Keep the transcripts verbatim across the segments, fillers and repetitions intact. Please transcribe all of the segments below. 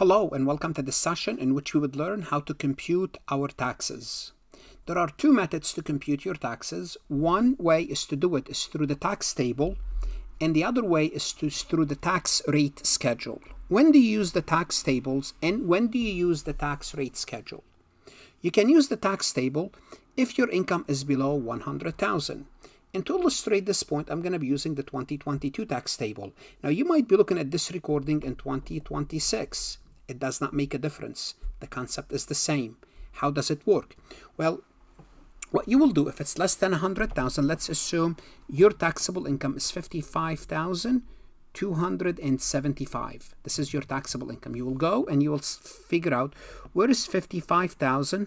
Hello and welcome to this session in which we would learn how to compute our taxes. There are two methods to compute your taxes. One way is to do it is through the tax table, and the other way is to is through the tax rate schedule. When do you use the tax tables and when do you use the tax rate schedule? You can use the tax table if your income is below one hundred thousand. And to illustrate this point, I'm going to be using the twenty twenty-two tax table. Now, you might be looking at this recording in twenty twenty-six. It does not make a difference. The concept is the same. How does it work? Well, what you will do if it's less than one hundred thousand, let's assume your taxable income is fifty-five thousand two hundred seventy-five. This is your taxable income. You will go and you will figure out where is fifty-five thousand.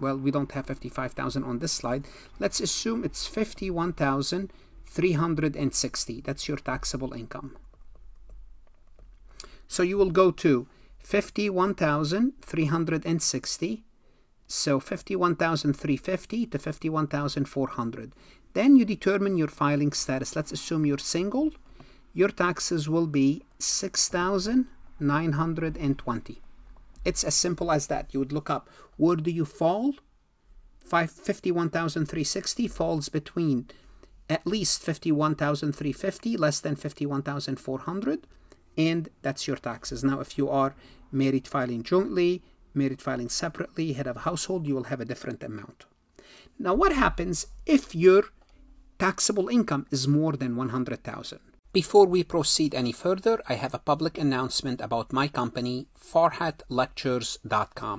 Well, we don't have fifty-five thousand on this slide. Let's assume it's fifty-one thousand three hundred sixty. That's your taxable income. So you will go to fifty-one thousand three hundred sixty. So fifty-one thousand three hundred fifty to fifty-one thousand four hundred. Then you determine your filing status. Let's assume you're single. Your taxes will be six thousand nine hundred twenty. It's as simple as that. You would look up, where do you fall? fifty-one thousand three hundred sixty falls between at least fifty-one thousand three hundred fifty, less than fifty-one thousand four hundred, and that's your taxes. Now, if you are married filing jointly, married filing separately, head of household, you will have a different amount. Now, what happens if your taxable income is more than one hundred thousand? Before we proceed any further, I have a public announcement about my company, Farhat Lectures dot com.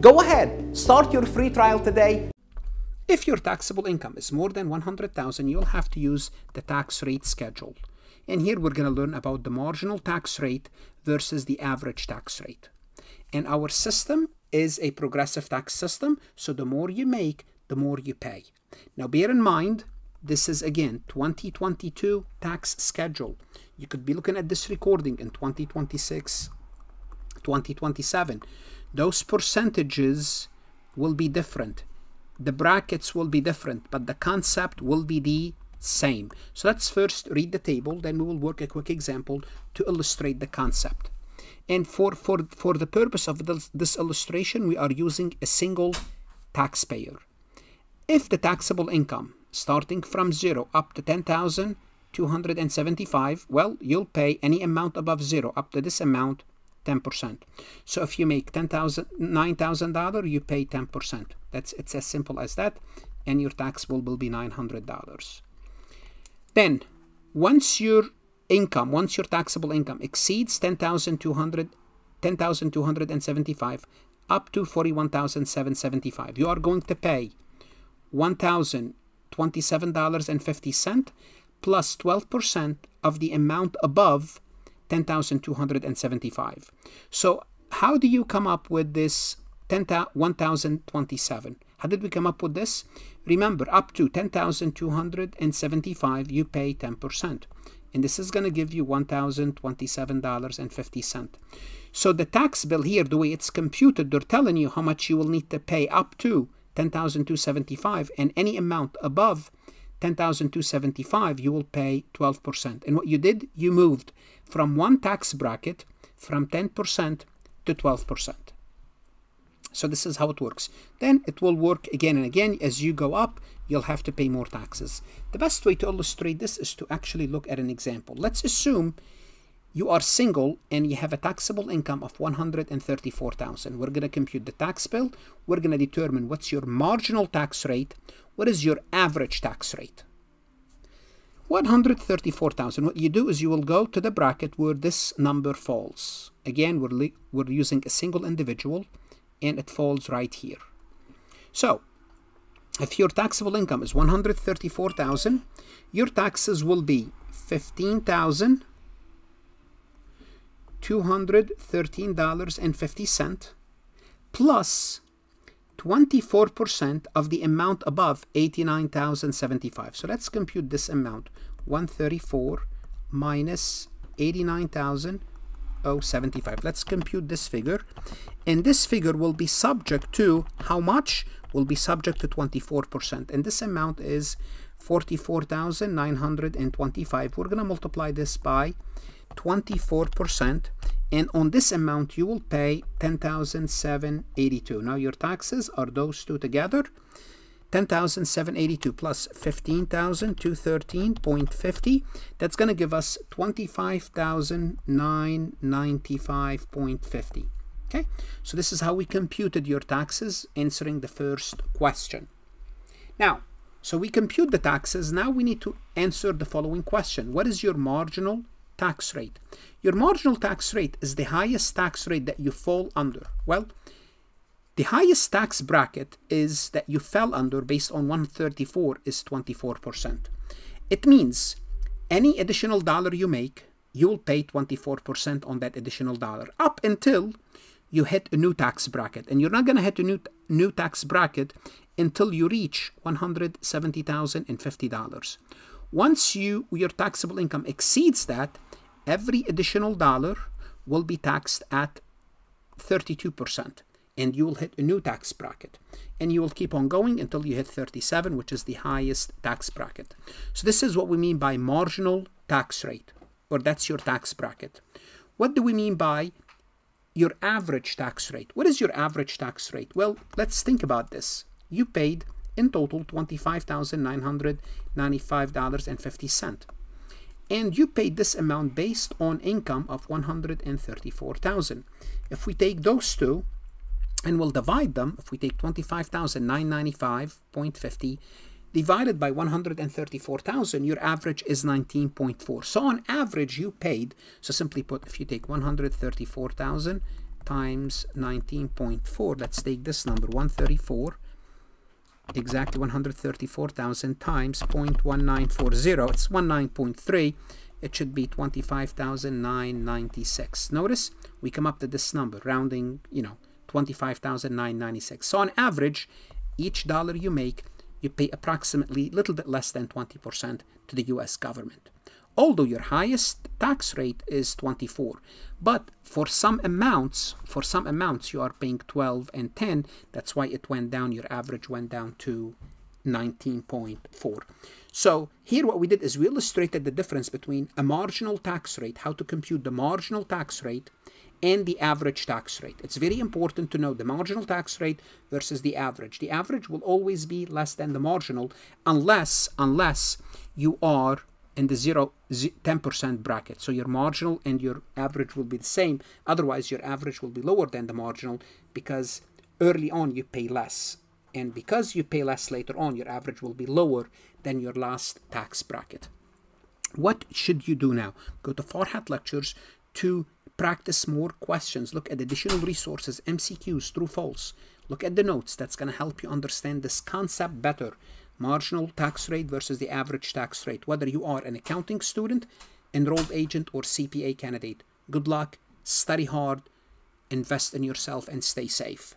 Go ahead, start your free trial today. If your taxable income is more than one hundred thousand, you'll have to use the tax rate schedule. And here we're going to learn about the marginal tax rate versus the average tax rate. And our system is a progressive tax system, so the more you make, the more you pay. Now bear in mind, this is again twenty twenty-two tax schedule. You could be looking at this recording in twenty twenty-six, twenty twenty-seven. Those percentages will be different. The brackets will be different, but the concept will be the same. So let's first read the table, then we will work a quick example to illustrate the concept. And for, for, for the purpose of this, this illustration, we are using a single taxpayer. If the taxable income starting from zero up to ten thousand two hundred seventy-five, well, you'll pay any amount above zero up to this amount, ten percent. So if you make nine thousand dollars, you pay ten percent. That's, it's as simple as that, and your tax bill will be nine hundred dollars. Then, once your income, once your taxable income exceeds ten thousand two hundred seventy-five up to forty-one thousand seven hundred seventy-five, you are going to pay one thousand twenty-seven dollars and fifty cents plus twelve percent of the amount above ten thousand two hundred seventy-five. So how do you come up with this one thousand twenty-seven? How did we come up with this? Remember, up to ten thousand two hundred seventy-five, you pay ten percent. And this is going to give you one thousand twenty-seven dollars and fifty cents. So the tax bill here, the way it's computed, they're telling you how much you will need to pay up to ten thousand two hundred seventy-five, and any amount above ten thousand two hundred seventy-five, you will pay twelve percent. And what you did, you moved from one tax bracket from ten percent to twelve percent. So this is how it works. Then it will work again and again. As you go up, you'll have to pay more taxes. The best way to illustrate this is to actually look at an example. Let's assume you are single and you have a taxable income of one hundred thirty-four thousand dollars. We're going to compute the tax bill. We're going to determine what's your marginal tax rate. What is your average tax rate? one hundred thirty-four thousand dollars. What you do is you will go to the bracket where this number falls. Again, we're, we're using a single individual, and it falls right here. So, if your taxable income is one hundred thirty-four thousand dollars, your taxes will be fifteen thousand dollars. two hundred thirteen dollars and fifty cents plus twenty-four percent of the amount above eighty-nine thousand seventy-five. So let's compute this amount, one thirty-four minus eighty-nine thousand seventy-five. Let's compute this figure, and this figure will be subject to how much? Will be subject to twenty-four percent, and this amount is forty-four thousand nine hundred twenty-five. We're going to multiply this by twenty-four percent, and on this amount you will pay ten thousand seven hundred eighty-two. Now your taxes are those two together, ten thousand seven hundred eighty-two plus fifteen thousand two hundred thirteen point five zero. That's going to give us twenty-five thousand nine hundred ninety-five point five zero. Okay, so this is how we computed your taxes answering the first question. Now, so we compute the taxes. Now we need to answer the following question. What is your marginal tax rate? Your marginal tax rate is the highest tax rate that you fall under. Well, the highest tax bracket is that you fell under based on one thirty-four is twenty-four percent. It means any additional dollar you make, you will pay twenty-four percent on that additional dollar up until you hit a new tax bracket. And you're not going to hit a new, new tax bracket until you reach one hundred seventy thousand fifty dollars. Once you, your taxable income exceeds that, every additional dollar will be taxed at thirty-two percent. And you will hit a new tax bracket. And you will keep on going until you hit thirty-seven, which is the highest tax bracket. So this is what we mean by marginal tax rate, or that's your tax bracket. What do we mean by your average tax rate? What is your average tax rate? Well, let's think about this. You paid in total twenty-five thousand nine hundred ninety-five dollars and fifty cents. And you paid this amount based on income of one hundred thirty-four thousand dollars. If we take those two, and we'll divide them, if we take twenty-five thousand nine hundred ninety-five point five zero divided by one hundred thirty-four thousand, your average is nineteen point four. So on average, you paid, so simply put, if you take one hundred thirty-four thousand times nineteen point four, let's take this number, one hundred thirty-four, exactly one hundred thirty-four thousand times zero point one nine four zero, it's nineteen point three, it should be twenty-five thousand nine hundred ninety-six. Notice, we come up to this number, rounding, you know, twenty-five thousand nine hundred ninety-six. So on average, each dollar you make, you pay approximately a little bit less than twenty percent to the U S government. Although your highest tax rate is twenty-four, but for some amounts, for some amounts you are paying twelve and ten. That's why it went down, your average went down to nineteen point four. So here what we did is we illustrated the difference between a marginal tax rate, how to compute the marginal tax rate, and the average tax rate. It's very important to know the marginal tax rate versus the average. The average will always be less than the marginal unless, unless you are in the zero, ten percent bracket. So your marginal and your average will be the same. Otherwise, your average will be lower than the marginal because early on you pay less. And because you pay less later on, your average will be lower than your last tax bracket. What should you do now? Go to Farhat Lectures to practice more questions. Look at additional resources, M C Qs, true, false. Look at the notes. That's going to help you understand this concept better. Marginal tax rate versus the average tax rate. Whether you are an accounting student, enrolled agent, or C P A candidate. Good luck. Study hard. Invest in yourself and stay safe.